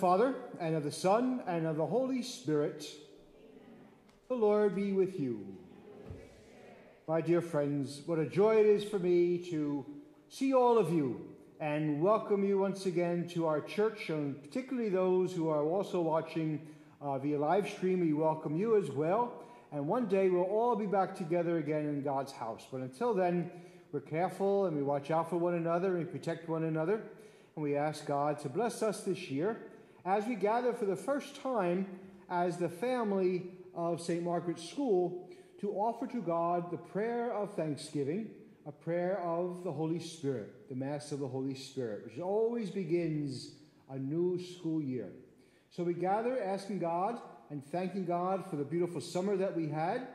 Father, and of the Son, and of the Holy Spirit. Amen. The Lord be with you. Amen. My dear friends, what a joy it is for me to see all of you and welcome you once again to our church, and particularly those who are also watching via live stream. We welcome you as well. And one day we'll all be back together again in God's house. But until then, we're careful and we watch out for one another and protect one another. And we ask God to bless us this year as we gather for the first time as the family of St. Margaret's School to offer to God the prayer of thanksgiving, a prayer of the Holy Spirit, the Mass of the Holy Spirit, which always begins a new school year. So we gather asking God and thanking God for the beautiful summer that we had.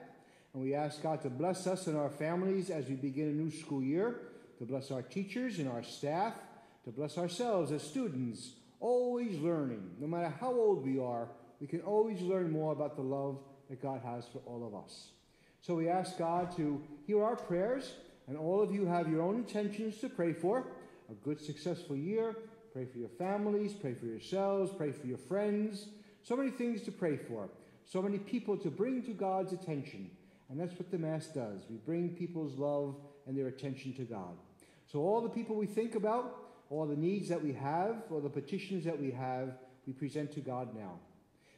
And we ask God to bless us and our families as we begin a new school year, to bless our teachers and our staff, to bless ourselves as students, always learning. No matter how old we are, we can always learn more about the love that God has for all of us. So we ask God to hear our prayers, and all of you have your own intentions to pray for. A good, successful year. Pray for your families, pray for yourselves, pray for your friends. So many things to pray for, so many people to bring to God's attention. And that's what the Mass does. We bring people's love and their attention to God. So all the people we think about, all the needs that we have, all the petitions that we have, we present to God now.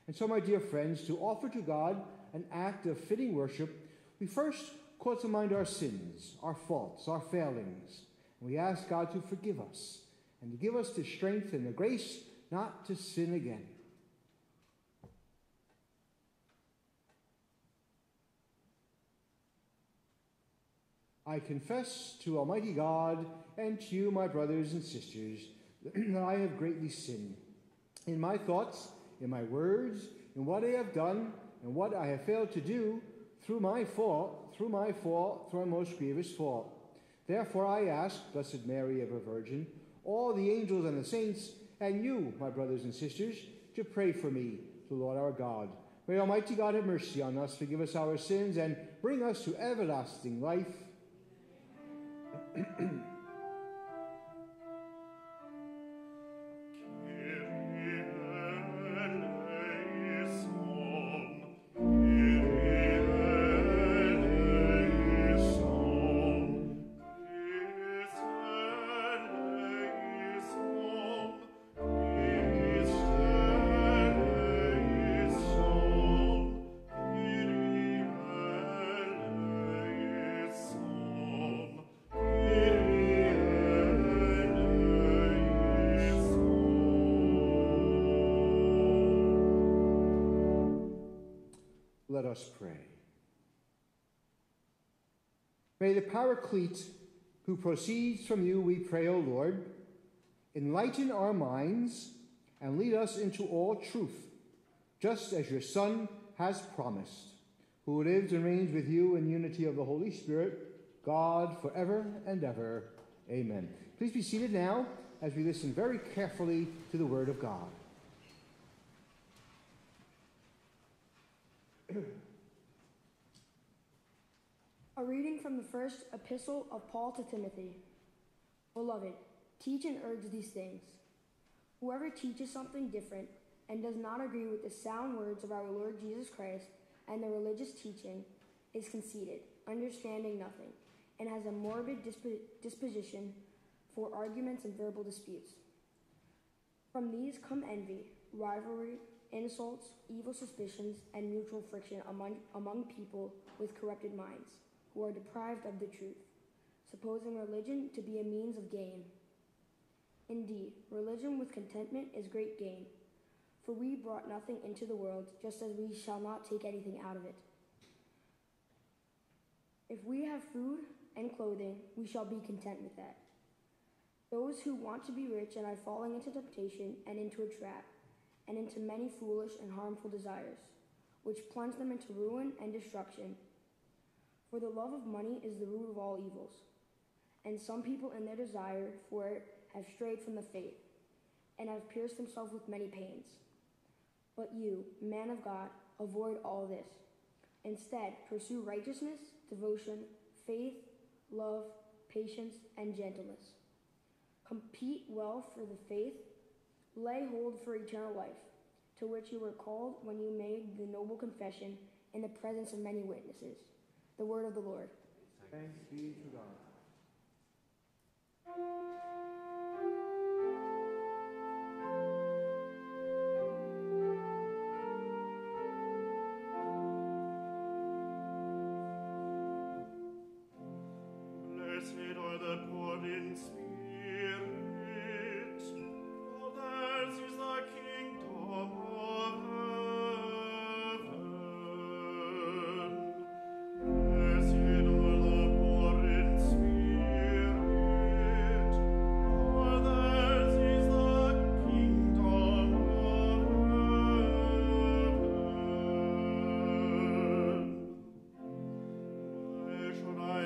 And so, my dear friends, to offer to God an act of fitting worship, we first call to mind our sins, our faults, our failings. And we ask God to forgive us and to give us the strength and the grace not to sin again. I confess to Almighty God and to you, my brothers and sisters, that I have greatly sinned in my thoughts, in my words, in what I have done, and what I have failed to do through my fault, through my most grievous fault. Therefore I ask, Blessed Mary, ever Virgin, all the angels and the saints, and you, my brothers and sisters, to pray for me to the Lord our God. May Almighty God have mercy on us, forgive us our sins, and bring us to everlasting life. Let us pray. May the Paraclete, who proceeds from you, we pray, O Lord, enlighten our minds and lead us into all truth, just as your Son has promised, who lives and reigns with you in unity of the Holy Spirit, God, forever and ever. Amen. Please be seated now as we listen very carefully to the Word of God. A reading from the first epistle of Paul to Timothy. Beloved, teach and urge these things. Whoever teaches something different and does not agree with the sound words of our Lord Jesus Christ and the religious teaching is conceited, understanding nothing, and has a morbid disposition for arguments and verbal disputes. From these come envy, rivalry, insults, evil suspicions, and mutual friction among people with corrupted minds, who are deprived of the truth, supposing religion to be a means of gain. Indeed, religion with contentment is great gain, for we brought nothing into the world, just as we shall not take anything out of it. If we have food and clothing, we shall be content with that. Those who want to be rich and are falling into temptation and into a trap, and into many foolish and harmful desires, which plunge them into ruin and destruction. For the love of money is the root of all evils, and some people in their desire for it have strayed from the faith, and have pierced themselves with many pains. But you, man of God, avoid all this. Instead, pursue righteousness, devotion, faith, love, patience, and gentleness. Compete well for the faith lay hold for eternal life, to which you were called when you made the noble confession in the presence of many witnesses. The word of the Lord. Thanks be to God. Blessed are the poor in spirit, for theirs is the kingdom of heaven. Blessed are the poor in spirit, for theirs is the kingdom of heaven.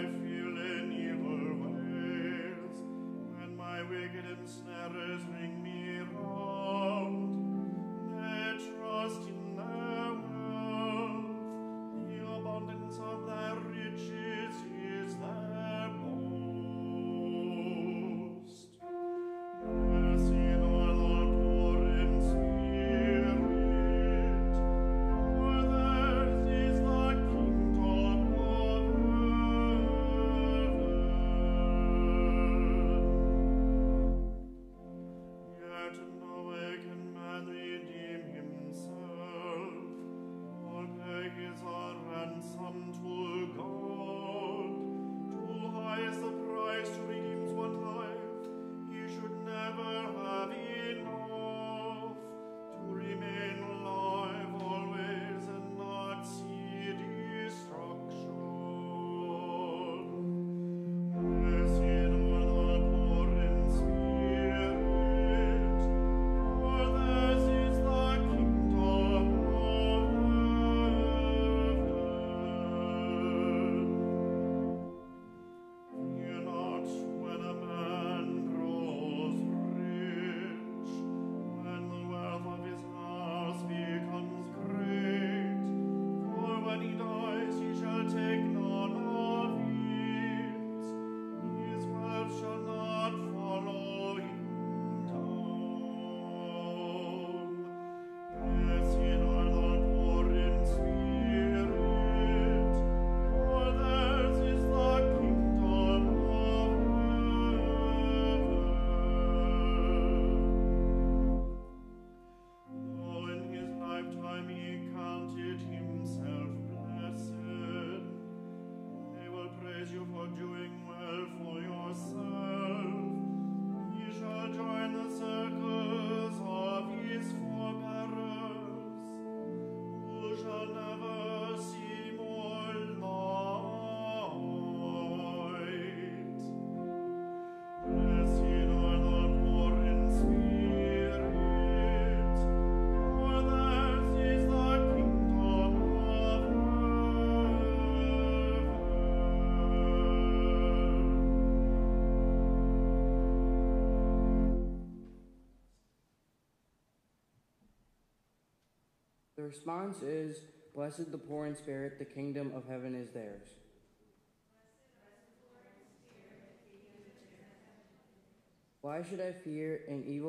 Why should I feel any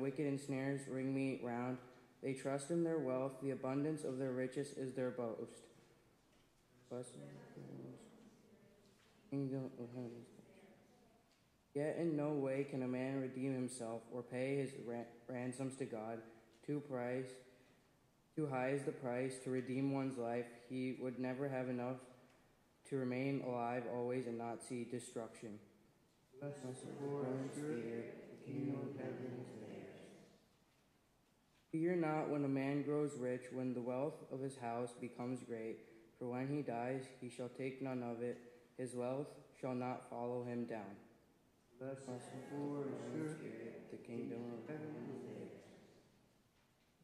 wicked ensnarers ring me round? They trust in their wealth, the abundance of their riches is their boast. Blessed are the poor in spirit, for theirs is the kingdom of heaven. Is a ransom to God. Too high is the price to redeem one's life. He should never have enough to remain alive always and not see destruction. Blessed are the poor in spirit, for theirs is the kingdom of heaven. Fear not when a man grows rich, when the wealth of his house becomes great, for when he dies he shall take none of it. His wealth shall not follow him down. Blessed are the poor in spirit, for theirs is the kingdom of heaven.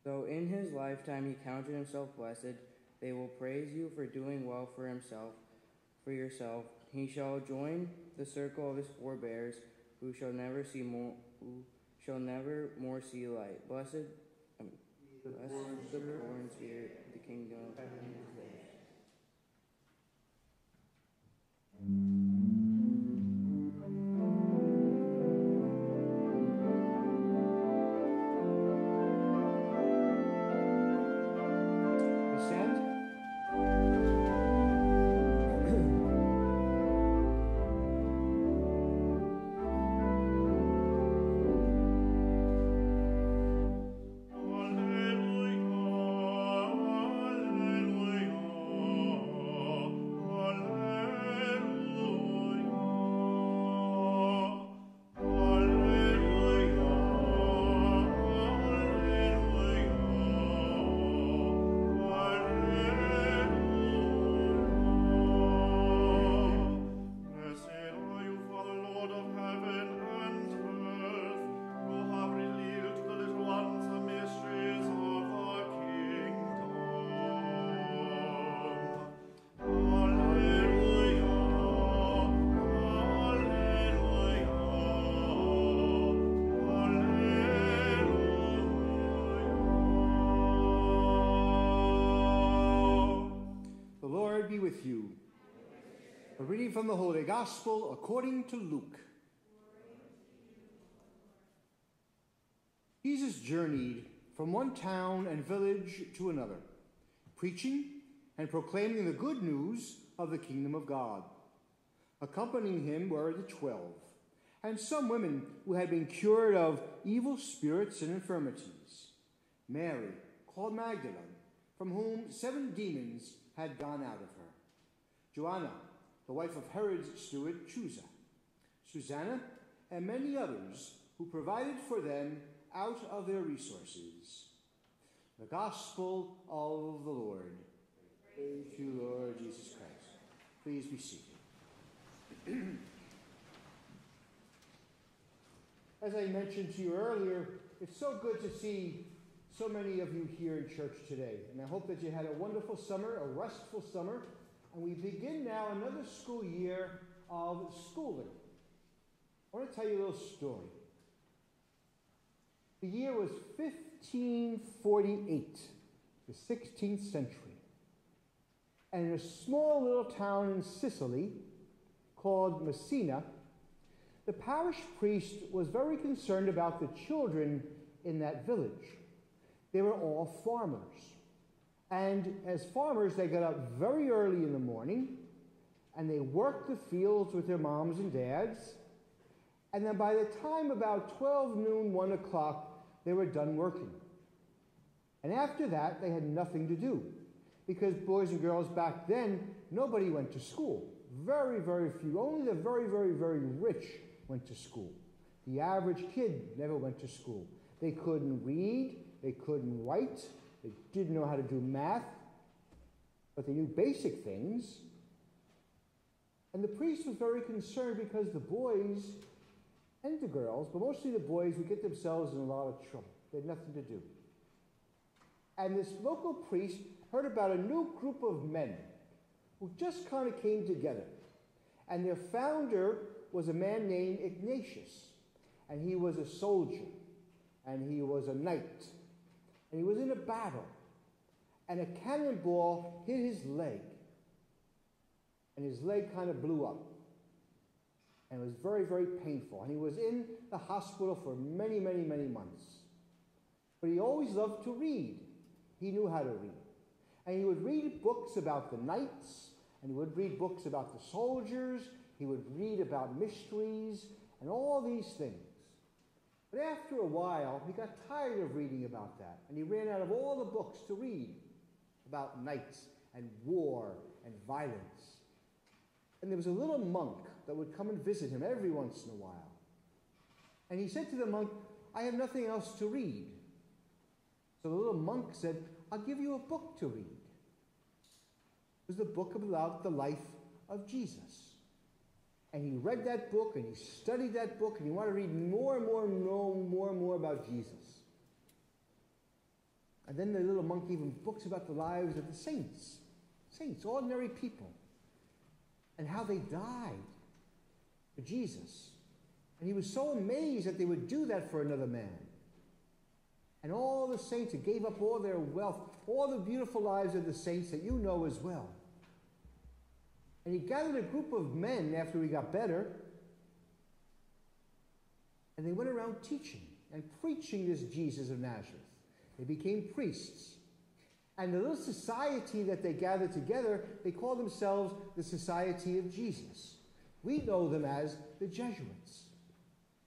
Though in his lifetime he counted himself blessed, they will praise you for doing well for yourself. You shall join the circles of his forbearers, who shall never see more light. Blessed are the poor in spirit, for theirs is the kingdom of heaven. The response is, blessed the poor in spirit, the kingdom of heaven is theirs. Why should I fear in evil days when my wicked ensnarers ring me round? They trust in their wealth, the abundance of their riches is their boast. Blessed kingdom of heaven is theirs. Yet in no way can a man redeem himself or pay his ransoms to God. Too high is the price to redeem one's life. He would never have enough to remain alive always and not see destruction. Blessed are the poor in spirit, the kingdom of heaven is theirs. Fear not when a man grows rich, when the wealth of his house becomes great, for when he dies he shall take none of it. His wealth shall not follow him down. Blessed are the poor in spirit, the kingdom of heaven is theirs. Though in his lifetime he counted himself blessed, they will praise you for doing well for himself, for yourself. He shall join the circle of his forebears, who shall never more see light. Blessed the poor in spirit, the kingdom of heaven is theirs. with you. A reading from the Holy Gospel according to Luke. Jesus journeyed from one town and village to another, preaching and proclaiming the good news of the kingdom of God. Accompanying him were the 12, and some women who had been cured of evil spirits and infirmities. Mary, called Magdalene, from whom 7 demons had gone out of her. Joanna, the wife of Herod's steward Chusa, Susanna, and many others who provided for them out of their resources. The Gospel of the Lord. Praise to you, Lord Jesus Christ. Please be seated. As I mentioned to you earlier, it's so good to see so many of you here in church today, and I hope that you had a wonderful summer, a restful summer. And we begin now another school year of schooling. I want to tell you a little story. The year was 1548, the 16th century. And in a small little town in Sicily called Messina, the parish priest was very concerned about the children in that village. They were all farmers. And as farmers, they got up very early in the morning, and they worked the fields with their moms and dads. And then by the time about 12 noon, 1 o'clock, they were done working. And after that, they had nothing to do, because boys and girls back then, nobody went to school. Very, very few. Only the very, very, very rich went to school. The average kid never went to school. They couldn't read. They couldn't write. They didn't know how to do math, but they knew basic things. And the priest was very concerned because the boys and the girls, but mostly the boys, would get themselves in a lot of trouble. They had nothing to do. And this local priest heard about a new group of men who just kind of came together. And their founder was a man named Ignatius. And he was a soldier. And he was a knight. And he was in a battle, and a cannonball hit his leg, and his leg kind of blew up, and it was very, very painful, and he was in the hospital for many, many, many months. But he always loved to read. He knew how to read, and he would read books about the knights, and he would read books about the soldiers, he would read about mysteries, and all these things. But after a while, he got tired of reading about that, and he ran out of all the books to read about knights and war and violence. And there was a little monk that would come and visit him every once in a while. And he said to the monk, "I have nothing else to read." So the little monk said, "I'll give you a book to read." It was the book about the life of Jesus. And he read that book, and he studied that book, and he wanted to read more and more and more about Jesus. And then the little monk gave him books about the lives of the saints. Saints, ordinary people. And how they died for Jesus. And he was so amazed that they would do that for another man. And all the saints that gave up all their wealth, all the beautiful lives of the saints that you know as well. And he gathered a group of men after he got better, and they went around teaching and preaching this Jesus of Nazareth. They became priests. And the little society that they gathered together, they called themselves the Society of Jesus. We know them as the Jesuits.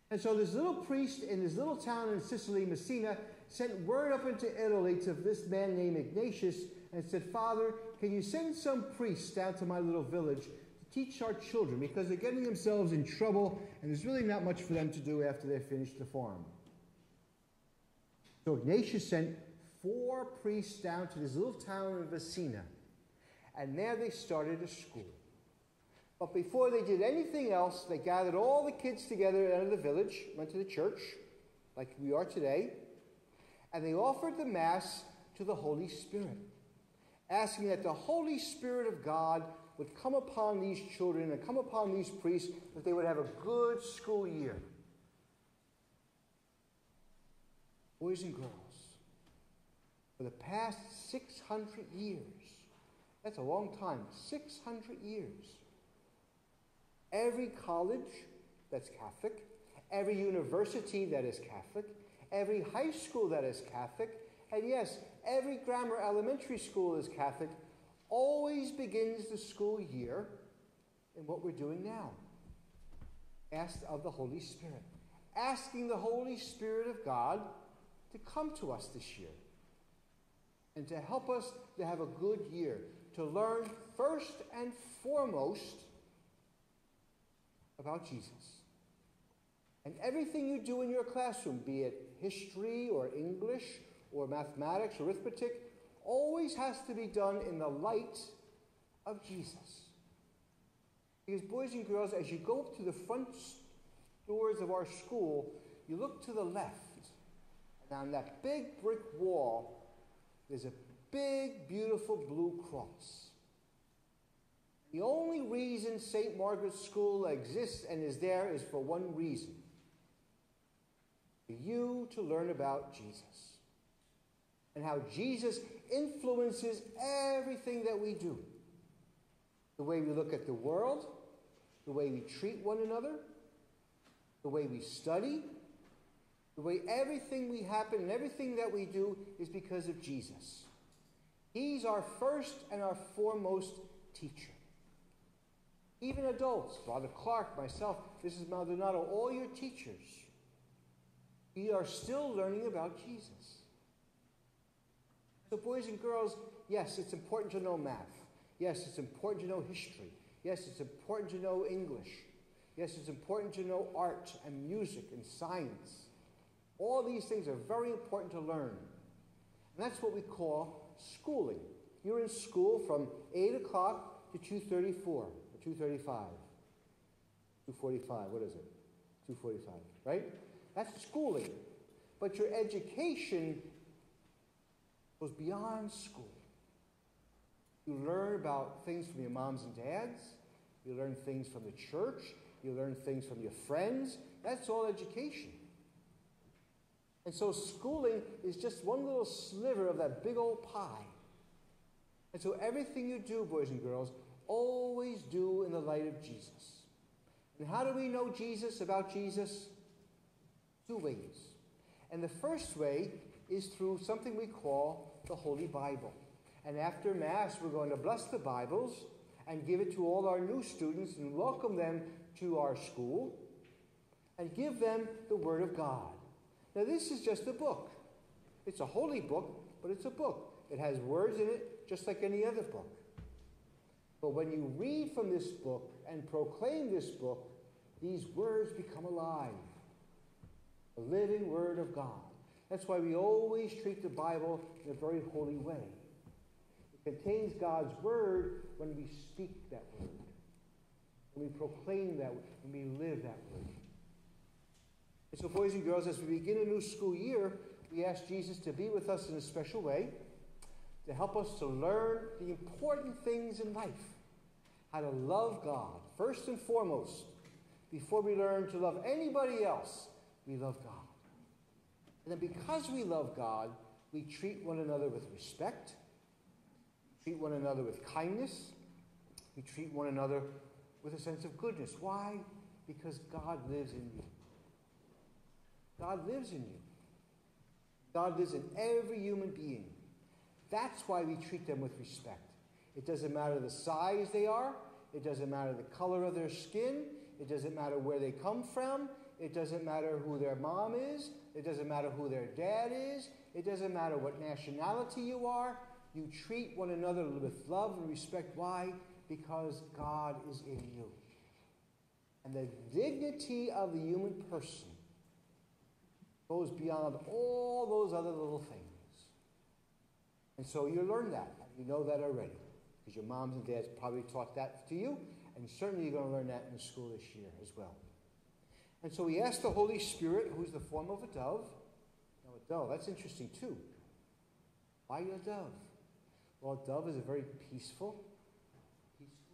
And so this little priest in this little town in Sicily, Messina, sent word up into Italy to this man named Ignatius and said, "Father, can you send some priests down to my little village to teach our children, because they're getting themselves in trouble and there's really not much for them to do after they finish the farm?" So Ignatius sent 4 priests down to this little town of Messina, and there they started a school. But before they did anything else, they gathered all the kids together out of the village, went to the church, like we are today, and they offered the Mass to the Holy Spirit, asking that the Holy Spirit of God would come upon these children and come upon these priests, that they would have a good school year. Boys and girls, for the past 600 years, That's a long time, 600 years. Every college that's Catholic, every university that is Catholic, every high school that is Catholic, and yes, every grammar elementary school is Catholic, always begins the school year in what we're doing now. Ask of the Holy Spirit. Asking the Holy Spirit of God to come to us this year and to help us to have a good year, to learn first and foremost about Jesus. And everything you do in your classroom, be it history or English or mathematics, arithmetic, always has to be done in the light of Jesus. Because boys and girls, as you go to the front doors of our school, you look to the left, and on that big brick wall, there's a big, beautiful blue cross. The only reason St. Margaret's School exists and is there is for one reason. For you to learn about Jesus. And how Jesus influences everything that we do. The way we look at the world, the way we treat one another, the way we study, the way everything we happen and everything that we do is because of Jesus. He's our first and our foremost teacher. Even adults, Father Clark, myself, Mrs. Maldonado, all your teachers, you are still learning about Jesus. So boys and girls, yes, it's important to know math. Yes, it's important to know history. Yes, it's important to know English. Yes, it's important to know art and music and science. All these things are very important to learn. And that's what we call schooling. You're in school from 8 o'clock to 2:34, or 2:35. 2:45, what is it? 2:45, right? That's schooling. But your education goes beyond school. You learn about things from your moms and dads. You learn things from the church. You learn things from your friends. That's all education. And so schooling is just one little sliver of that big old pie. And so everything you do, boys and girls, always do in the light of Jesus. And how do we know Jesus, about Jesus? Two ways. And the first way is through something we call the Holy Bible. And after Mass, we're going to bless the Bibles and give it to all our new students and welcome them to our school and give them the Word of God. Now, this is just a book. It's a holy book, but it's a book. It has words in it, just like any other book. But when you read from this book and proclaim this book, these words become alive. The living Word of God. That's why we always treat the Bible in a very holy way. Contains God's word when we speak that word, when we proclaim that word, when we live that word. And so, boys and girls, as we begin a new school year, we ask Jesus to be with us in a special way, to help us to learn the important things in life, how to love God, first and foremost. Before we learn to love anybody else, we love God. And then because we love God, we treat one another with respect, treat one another with kindness. We treat one another with a sense of goodness. Why? Because God lives in you. God lives in you. God lives in every human being. That's why we treat them with respect. It doesn't matter the size they are. It doesn't matter the color of their skin. It doesn't matter where they come from. It doesn't matter who their mom is. It doesn't matter who their dad is. It doesn't matter what nationality you are. You treat one another with love and respect. Why? Because God is in you. And the dignity of the human person goes beyond all those other little things. And so you learn that. You know that already. Because your moms and dads probably taught that to you. And certainly you're going to learn that in the school this year as well. And so we ask the Holy Spirit, who's the form of a dove. Now a dove, that's interesting too. Why a dove? Well, a dove is a very peaceful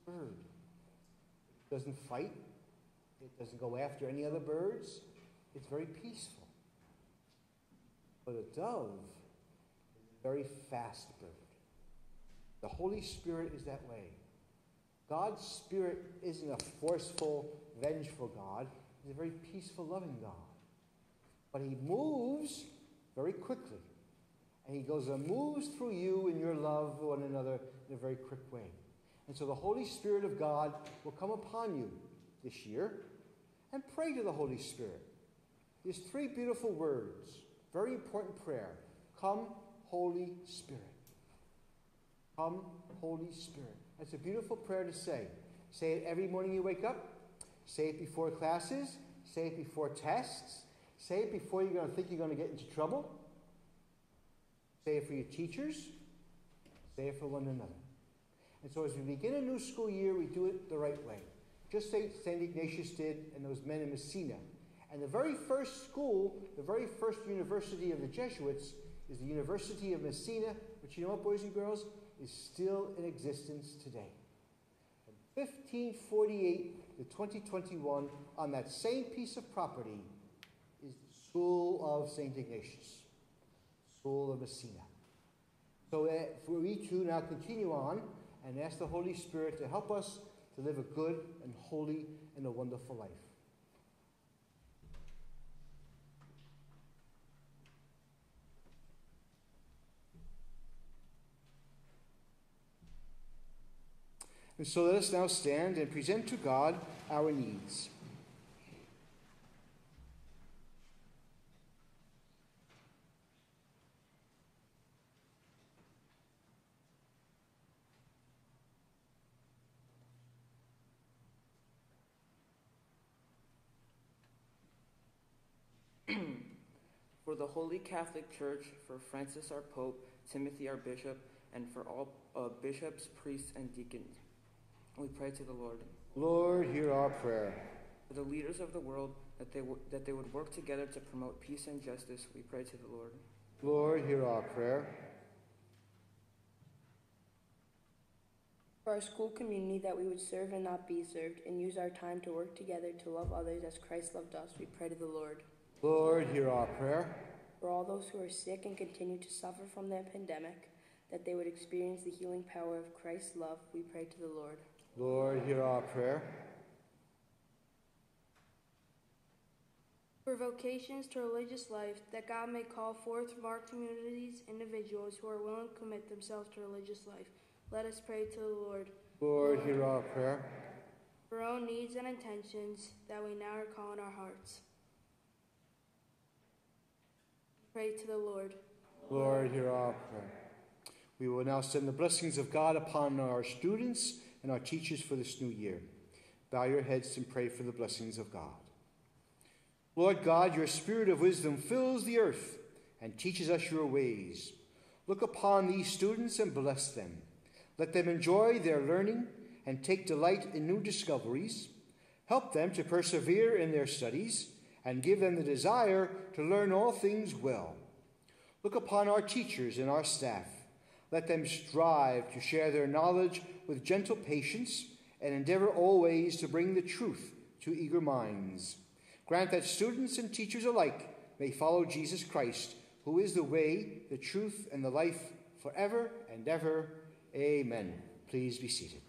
bird. It doesn't fight. It doesn't go after any other birds. It's very peaceful. But a dove is a very fast bird. The Holy Spirit is that way. God's Spirit isn't a forceful, vengeful God. He's a very peaceful, loving God. But he moves very quickly. And he goes and moves through you in your love for one another in a very quick way. And so the Holy Spirit of God will come upon you this year, and pray to the Holy Spirit. There's three beautiful words, very important prayer. Come, Holy Spirit. Come, Holy Spirit. That's a beautiful prayer to say. Say it every morning you wake up. Say it before classes. Say it before tests. Say it before you're going to think you're going to get into trouble. Say it for your teachers. Say it for one another. And so as we begin a new school year, we do it the right way. Just say St. Ignatius did and those men in Messina. And the very first school, the very first university of the Jesuits is the University of Messina, which, you know what, boys and girls, is still in existence today. From 1548 to 2021, on that same piece of property, is the School of St. Ignatius, School of Messina. So we too now continue on and ask the Holy Spirit to help us to live a good and holy and a wonderful life. And so let us now stand and present to God our needs. For the Holy Catholic Church, for Francis our Pope, Timothy our Bishop, and for all bishops, priests, and deacons, we pray to the Lord. Lord, hear our prayer. For the leaders of the world, that they would work together to promote peace and justice, we pray to the Lord. Lord, hear our prayer. For our school community, that we would serve and not be served, and use our time to work together to love others as Christ loved us, we pray to the Lord. Lord, hear our prayer. For all those who are sick and continue to suffer from the pandemic, that they would experience the healing power of Christ's love, we pray to the Lord. Lord, hear our prayer. For vocations to religious life, that God may call forth from our communities individuals who are willing to commit themselves to religious life, let us pray to the Lord. Lord, hear our prayer. For all needs and intentions that we now recall in our hearts, pray to the Lord. Lord, hear our prayer. We will now send the blessings of God upon our students and our teachers for this new year. Bow your heads and pray for the blessings of God. Lord God, your spirit of wisdom fills the earth and teaches us your ways. Look upon these students and bless them. Let them enjoy their learning and take delight in new discoveries. Help them to persevere in their studies and give them the desire to learn all things well. Look upon our teachers and our staff. Let them strive to share their knowledge with gentle patience and endeavor always to bring the truth to eager minds. Grant that students and teachers alike may follow Jesus Christ, who is the way, the truth, and the life forever and ever. Amen. Please be seated.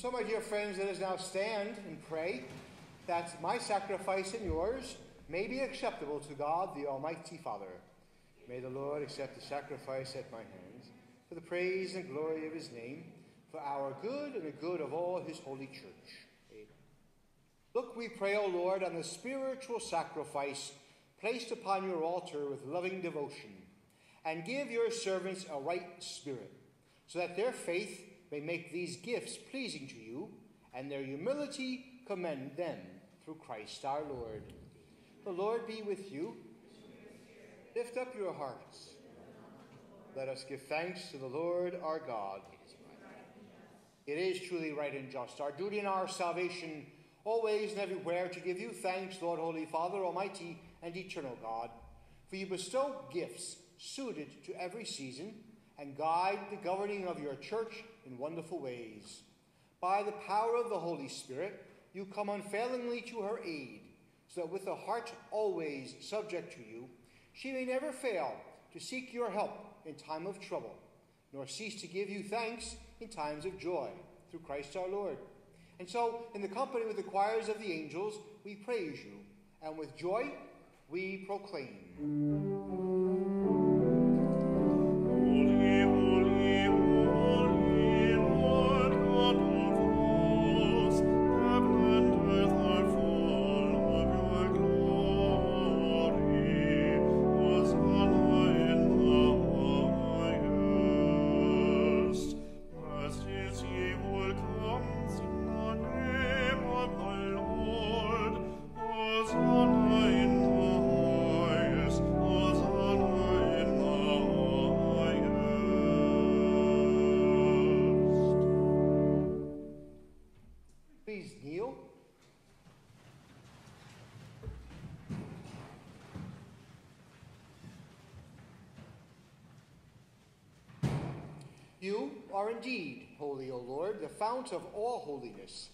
So, my dear friends, let us now stand and pray that my sacrifice and yours may be acceptable to God, the Almighty Father. May the Lord accept the sacrifice at my hands for the praise and glory of his name, for our good and the good of all his holy church. Amen. Look, we pray, O Lord, on the spiritual sacrifice placed upon your altar with loving devotion, and give your servants a right spirit, so that their faith may make these gifts pleasing to you, and their humility commend them through Christ our Lord. The Lord be with you. Lift up your hearts. Let us give thanks to the Lord our God. It is truly right and just, our duty and our salvation, always and everywhere to give you thanks, Lord, Holy Father, Almighty and Eternal God, for you bestow gifts suited to every season, and guide the governing of your church in wonderful ways. By the power of the Holy Spirit, you come unfailingly to her aid, so that with a heart always subject to you, she may never fail to seek your help in time of trouble, nor cease to give you thanks in times of joy, through Christ our Lord. And so, in the company with the choirs of the angels, we praise you, and with joy we proclaim. You are indeed holy, O Lord, the fount of all holiness.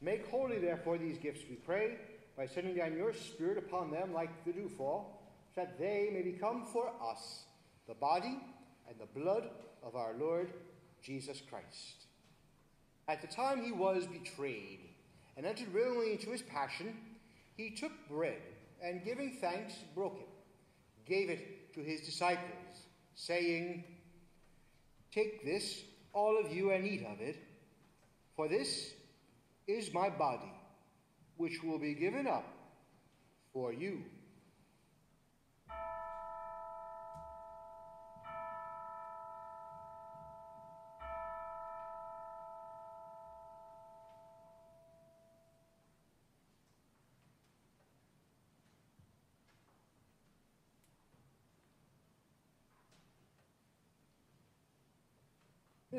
Make holy, therefore, these gifts, we pray, by sending down your Spirit upon them like the dewfall, so that they may become for us the body and the blood of our Lord Jesus Christ. At the time he was betrayed and entered willingly into his passion, he took bread and, giving thanks, broke it, gave it to his disciples, saying, "Take this, all of you, and eat of it, for this is my body, which will be given up for you." In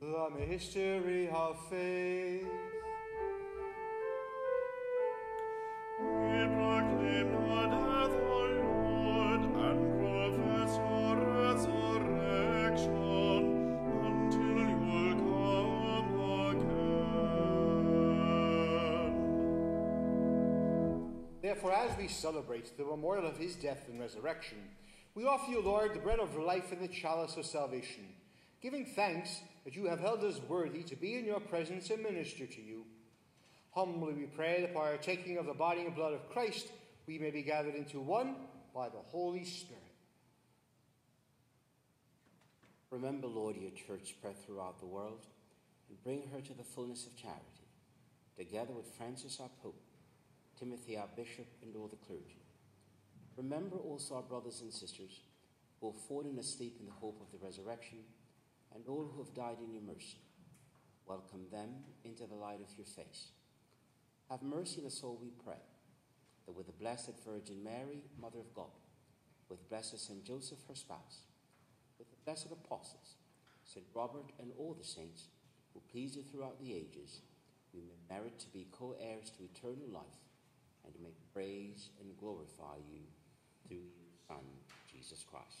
The mystery of faith. We proclaim the death of the Lord and profess your resurrection until you will come again. Therefore, as we celebrate the memorial of his death and resurrection, we offer you, Lord, the bread of life and the chalice of salvation, giving thanks that you have held us worthy to be in your presence and minister to you. Humbly we pray that by our taking of the body and blood of Christ, we may be gathered into one by the Holy Spirit. Remember, Lord, your church spread throughout the world, and bring her to the fullness of charity, together with Francis our Pope, Timothy our Bishop, and all the clergy. Remember also our brothers and sisters who have fallen asleep in the hope of the resurrection, and all who have died in your mercy. Welcome them into the light of your face. Have mercy on us all, we pray, that with the Blessed Virgin Mary, Mother of God, with blessed St. Joseph, her spouse, with the blessed apostles, St. Robert and all the saints, who please you throughout the ages, we may merit to be co-heirs to eternal life, and may praise and glorify you through your Son, Jesus Christ.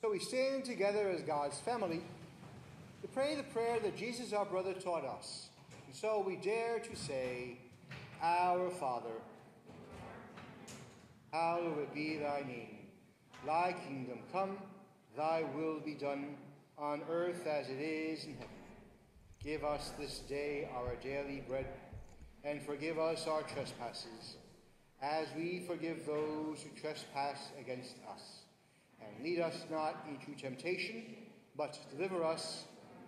So we stand together as God's family to pray the prayer that Jesus our brother taught us. And so we dare to say, Our Father, hallowed be thy name. Thy kingdom come, thy will be done, on earth as it is in heaven. Give us this day our daily bread, and forgive us our trespasses, as we forgive those who trespass against us. And lead us not into temptation, but deliver us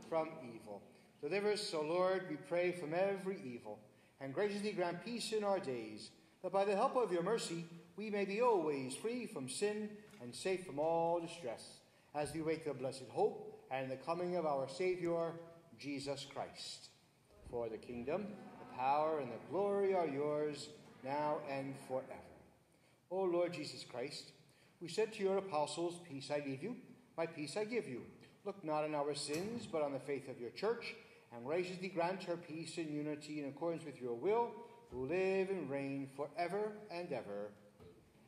from evil. Deliver us, O Lord, we pray, from every evil, and graciously grant peace in our days, that by the help of your mercy we may be always free from sin and safe from all distress, as we wait the blessed hope and the coming of our Savior, Jesus Christ. For the kingdom, the power, and the glory are yours, now and forever. O Lord Jesus Christ, who said to your apostles, Peace I leave you, my peace I give you. Look not on our sins, but on the faith of your church, and graciously grant her peace and unity in accordance with your will, who live and reign forever and ever.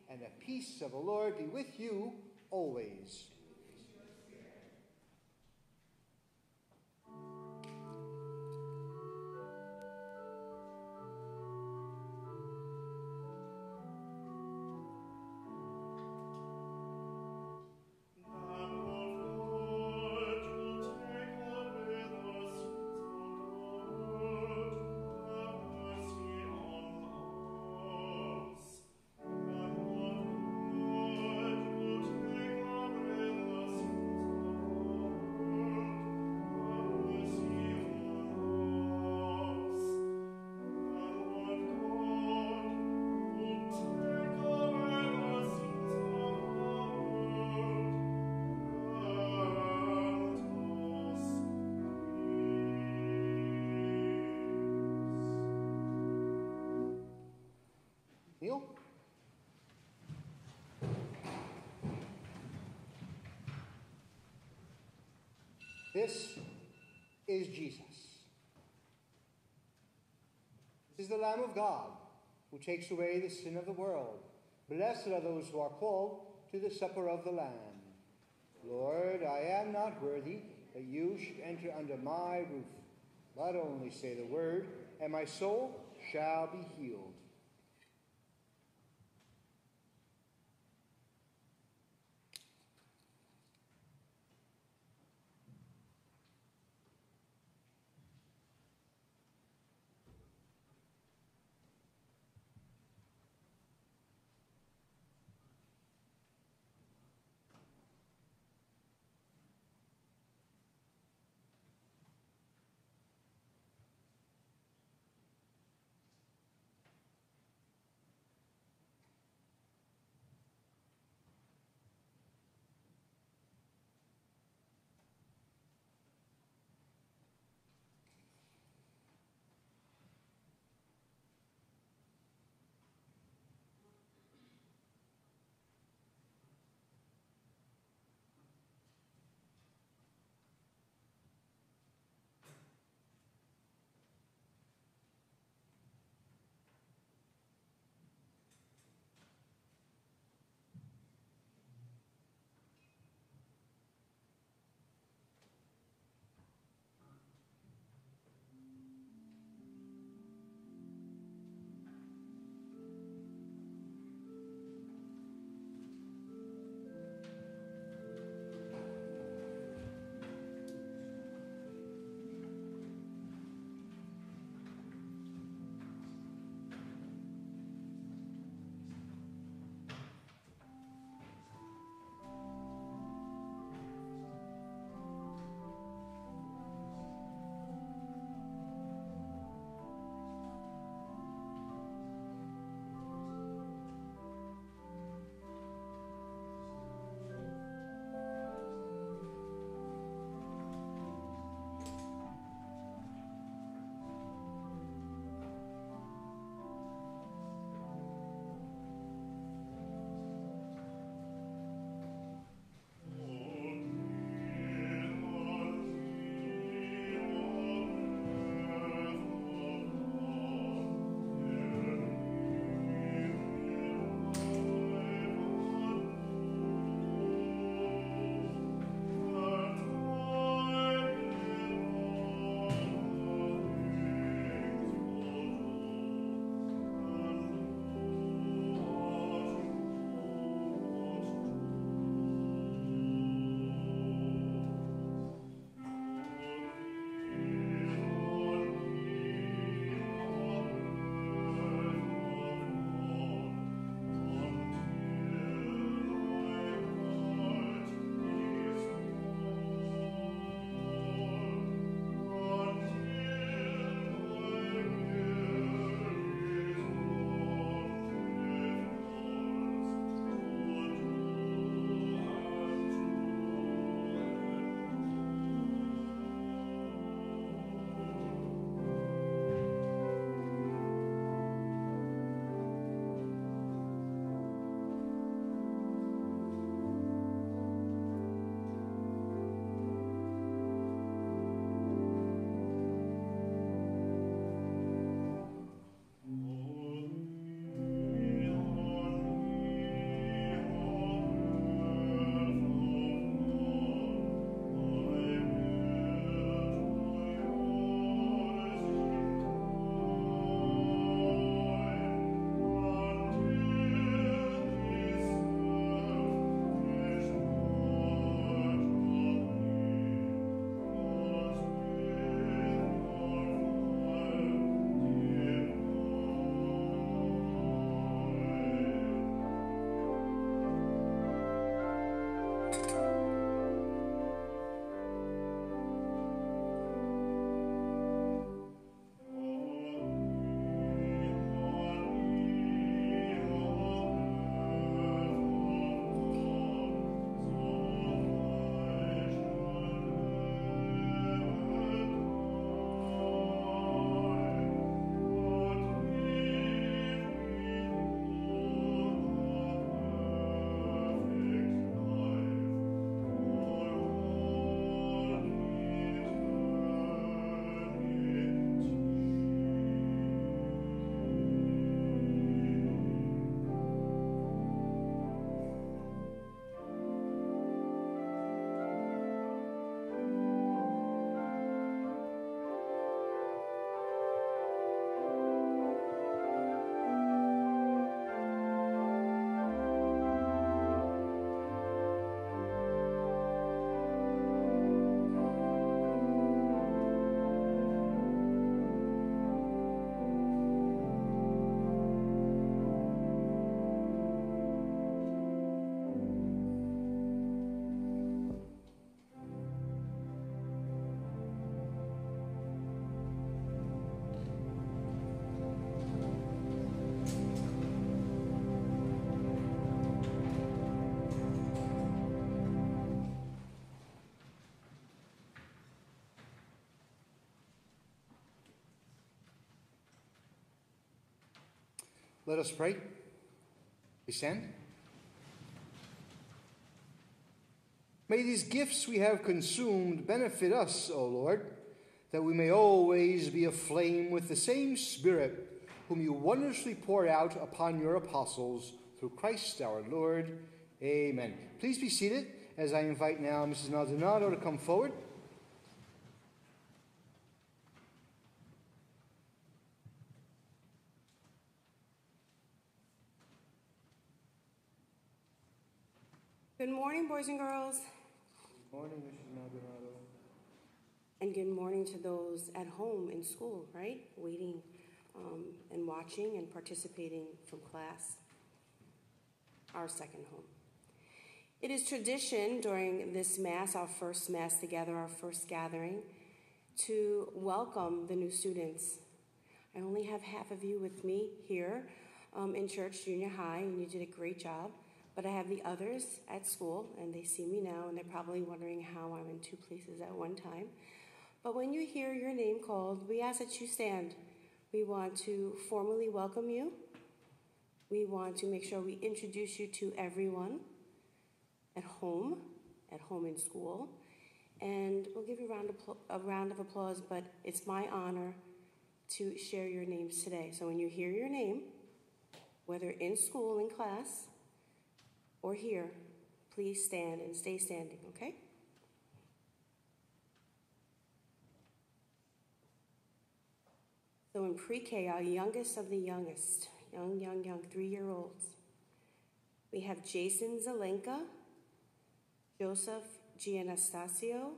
And the peace of the Lord be with you always. This is Jesus. This is the Lamb of God who takes away the sin of the world. Blessed are those who are called to the supper of the Lamb. Lord, I am not worthy that you should enter under my roof, but only say the word, and my soul shall be healed. Let us pray. We stand. May these gifts we have consumed benefit us, O Lord, that we may always be aflame with the same Spirit whom you wondrously pour out upon your apostles, through Christ our Lord. Amen. Please be seated as I invite now Mrs. Maldonado to come forward. Good morning, boys and girls. Good morning, Mrs. Maldonado. And good morning to those at home in school, right? Waiting and watching and participating from class. Our second home. It is tradition during this Mass, our first Mass together, our first gathering, to welcome the new students. I only have half of you with me here in church, junior high, and you did a great job. But I have the others at school, and they see me now, and they're probably wondering how I'm in two places at one time. But when you hear your name called, we ask that you stand. We want to formally welcome you. We want to make sure we introduce you to everyone at home in school. And we'll give you a round of applause, but it's my honor to share your names today. So when you hear your name, whether in school, in class, or here, please stand and stay standing, okay? So in pre-K, our youngest of the youngest, young 3-year-olds. We have Jason Zelenka, Joseph Gianastasio,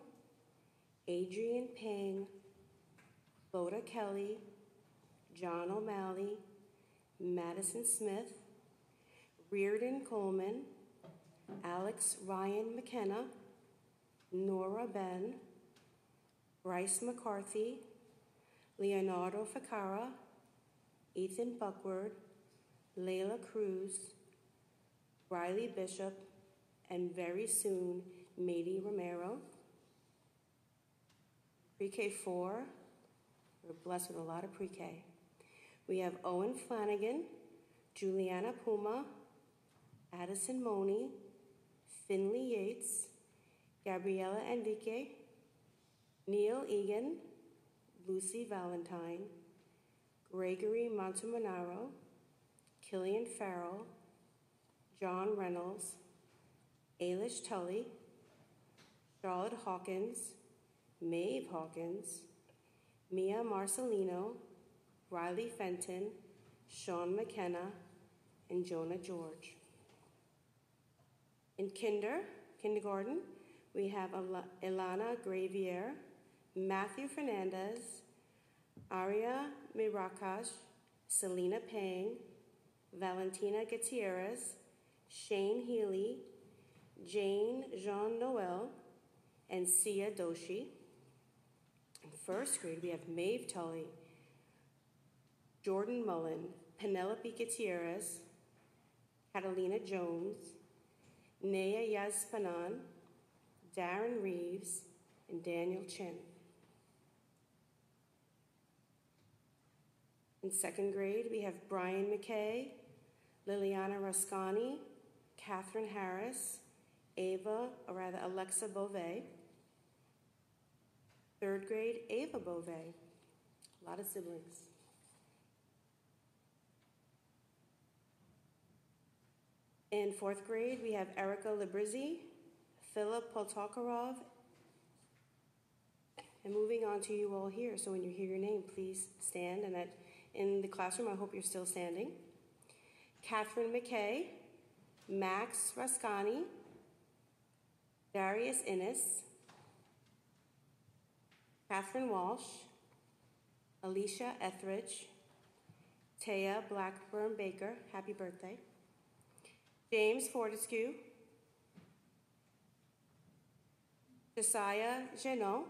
Adrian Pang, Loda Kelly, John O'Malley, Madison Smith, Reardon Coleman, Alex Ryan McKenna, Nora Ben, Bryce McCarthy, Leonardo Ficara, Ethan Buckward, Layla Cruz, Riley Bishop, and very soon, Mady Romero. Pre-K 4, we're blessed with a lot of pre-K. We have Owen Flanagan, Juliana Puma, Addison Money, Finley Yates, Gabriela Enrique, Neil Egan, Lucy Valentine, Gregory Montemonaro, Killian Farrell, John Reynolds, Ailish Tully, Charlotte Hawkins, Maeve Hawkins, Mia Marcelino, Riley Fenton, Sean McKenna, and Jonah George. In kindergarten, we have Elana Gravier, Matthew Fernandez, Aria Mirakash, Selena Pang, Valentina Gutierrez, Shane Healy, Jane Jean-Noel, and Sia Doshi. In first grade, we have Maeve Tully, Jordan Mullen, Penelope Gutierrez, Catalina Jones, Nea Yazpanan, Darren Reeves, and Daniel Chin. In second grade, we have Brian McKay, Liliana Rascani, Catherine Harris, Alexa Beauvais. Third grade, Ava Beauvais. A lot of siblings. In fourth grade, we have Erica Librizzi, Philip Poltokarov, and moving on to you all here. So when you hear your name, please stand, and in the classroom, I hope you're still standing. Catherine McKay, Max Rascani, Darius Innes, Catherine Walsh, Alicia Etheridge, Taya Blackburn Baker, happy birthday, James Fortescue, Josiah Genot,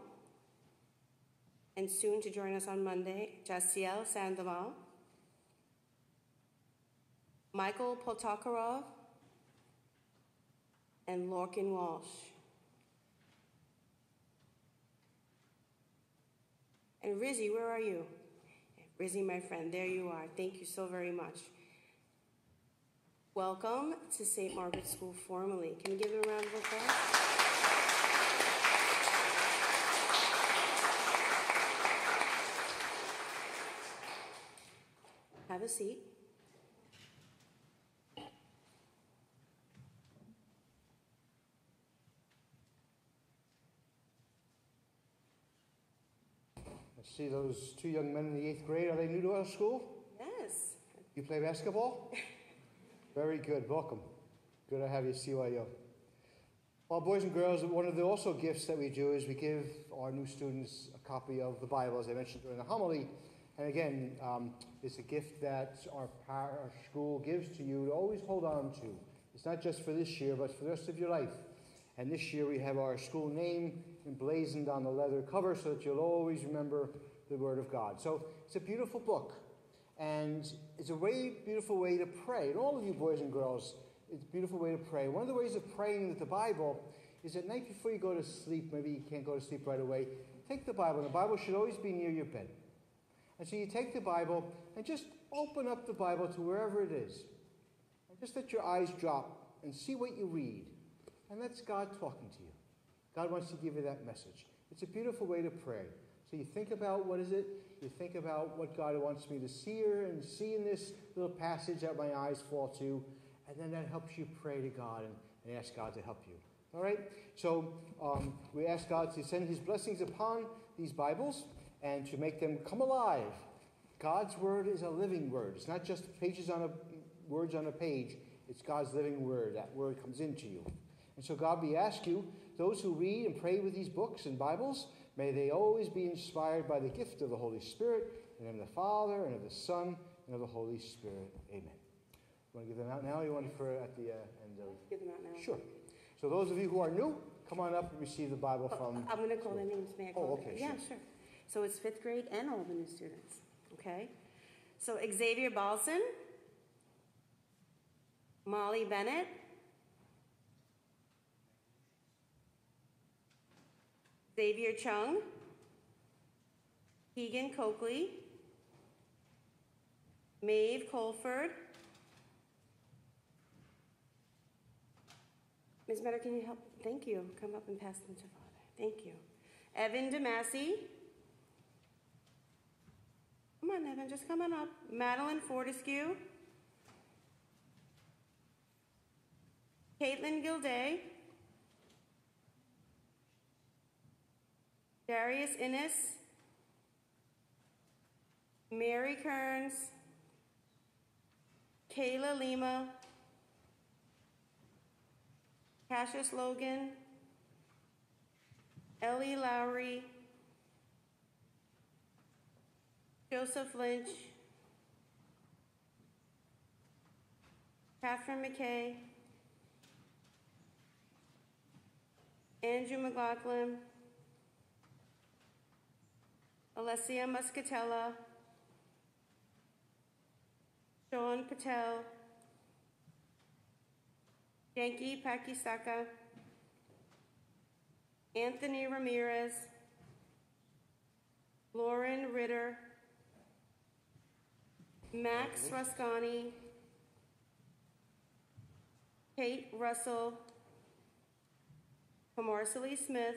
and soon to join us on Monday, Jaciel Sandoval, Michael Poltokarov, and Lorcan Walsh. And Rizzy, where are you? Rizzy, my friend, there you are. Thank you so very much. Welcome to St. Margaret's School formally. Can you give them a round of applause? Have a seat. See those two young men in the 8th grade, are they new to our school? Yes. You play basketball? Very good, welcome. Good to have you at CYO. Well, boys and girls, one of the also gifts that we do is we give our new students a copy of the Bible, as I mentioned during the homily. And again, it's a gift that our school gives to you to always hold on to. It's not just for this year, but for the rest of your life. And this year we have our school name emblazoned on the leather cover so that you'll always remember the Word of God. So it's a beautiful book, and it's a beautiful way to pray. And all of you boys and girls, it's a beautiful way to pray. One of the ways of praying with the Bible is at night before you go to sleep, maybe you can't go to sleep right away, take the Bible, and the Bible should always be near your bed. And so you take the Bible and just open up the Bible to wherever it is. And just let your eyes drop and see what you read. And that's God talking to you. God wants to give you that message. It's a beautiful way to pray. So you think about what is it? You think about what God wants me to see here and see in this little passage that my eyes fall to. And then that helps you pray to God and ask God to help you. All right? So we ask God to send his blessings upon these Bibles and to make them come alive. God's word is a living word. It's not just words on a page. It's God's living word. That word comes into you. And so God, we ask you, those who read and pray with these books and Bibles, may they always be inspired by the gift of the Holy Spirit, and of the Father, and of the Son, and of the Holy Spirit. Amen. You want to give them out now, or you want to pray at the end of... Give them out now. Sure. So those of you who are new, come on up and receive the Bible from... I'm going to call their names. May I call them? Oh, okay, sure. Yeah, sure. So it's 5th grade and all the new students, okay? So Xavier Balson, Molly Bennett, Xavier Chung, Keegan Coakley, Maeve Colford. Ms. Metter, can you help? Thank you. Come up and pass them to Father. Thank you. Evan DeMasi. Come on, Evan, just come on up. Madeline Fortescue. Caitlin Gilday. Darius Innes, Mary Kearns, Kayla Lima, Cassius Logan, Ellie Lowry, Joseph Lynch, Catherine McKay, Andrew McLaughlin, Alessia Muscatella, Sean Patel, Yankee Pakisaka, Anthony Ramirez, Lauren Ritter, Max Rascani, Kate Russell, Pomarsely Smith,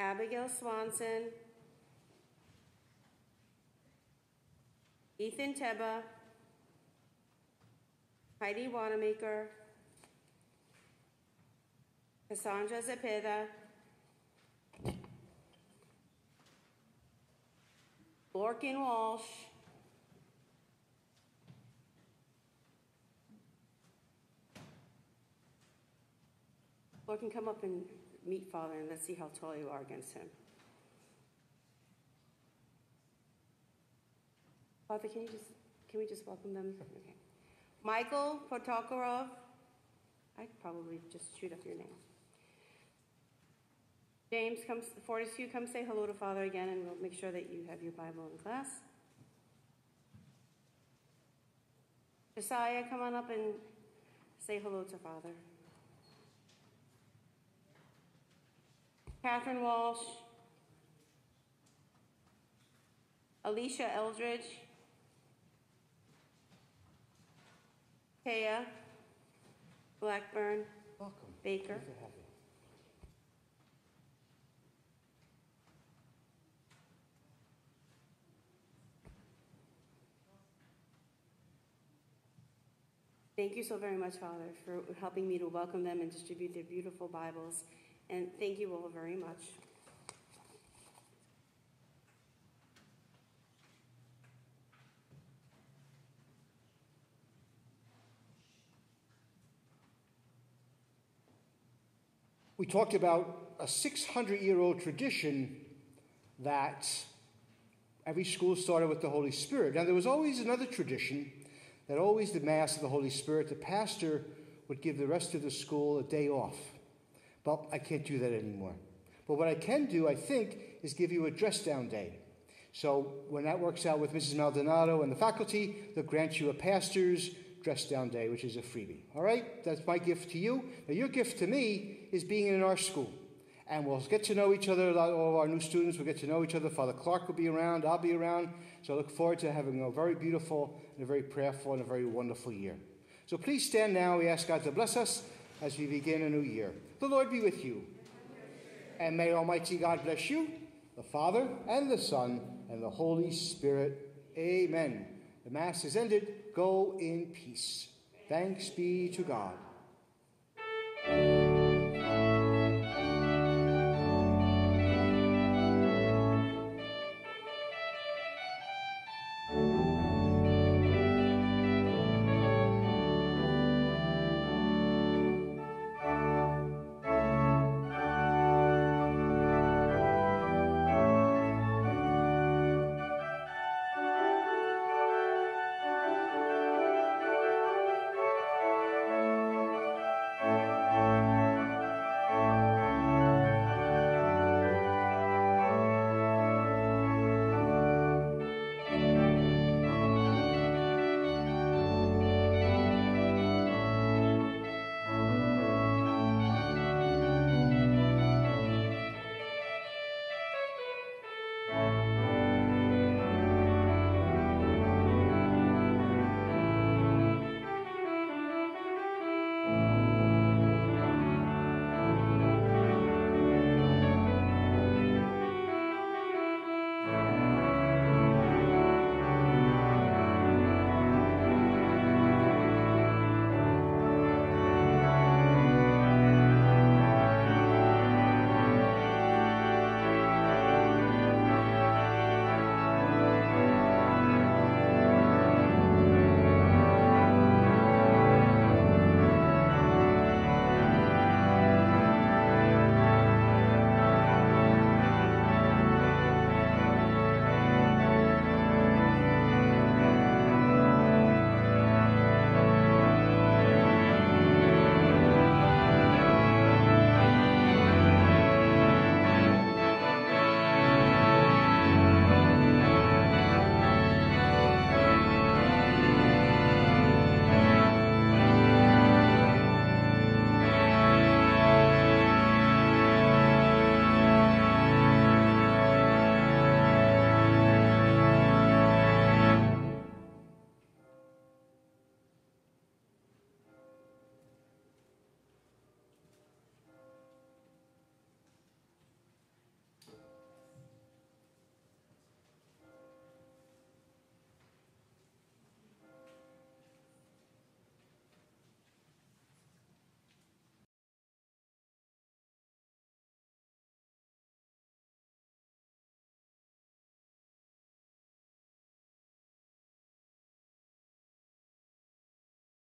Abigail Swanson, Ethan Teba, Heidi Wanamaker, Cassandra Zepeda, Lorcan Walsh, Lorcan, come up and meet Father, and let's see how tall you are against him. Father, can we just welcome them? Okay. Michael Protokorov. I'd probably just shoot up your name. James Fortescue, come say hello to Father again, and we'll make sure that you have your Bible in class. Josiah, come on up and say hello to Father. Catherine Walsh, Alicia Eldridge, Kea, Blackburn, welcome. Baker. Thank you so very much, Father, for helping me to welcome them and distribute their beautiful Bibles. And thank you all very much. We talked about a 600-year-old tradition that every school started with the Holy Spirit. Now, there was always another tradition that always the Mass of the Holy Spirit, the pastor would give the rest of the school a day off. But I can't do that anymore. But what I can do, I think, is give you a dress-down day. So when that works out with Mrs. Maldonado and the faculty, they'll grant you a pastor's dress-down day, which is a freebie. All right? That's my gift to you. Now, your gift to me is being in our school. And we'll get to know each other, all of our new students will get to know each other. Father Clark will be around, I'll be around. So I look forward to having a very beautiful and a very prayerful and a very wonderful year. So please stand now. We ask God to bless us as we begin a new year. The Lord be with you. And may Almighty God bless you, the Father and the Son and the Holy Spirit. Amen. The Mass is ended. Go in peace. Thanks be to God.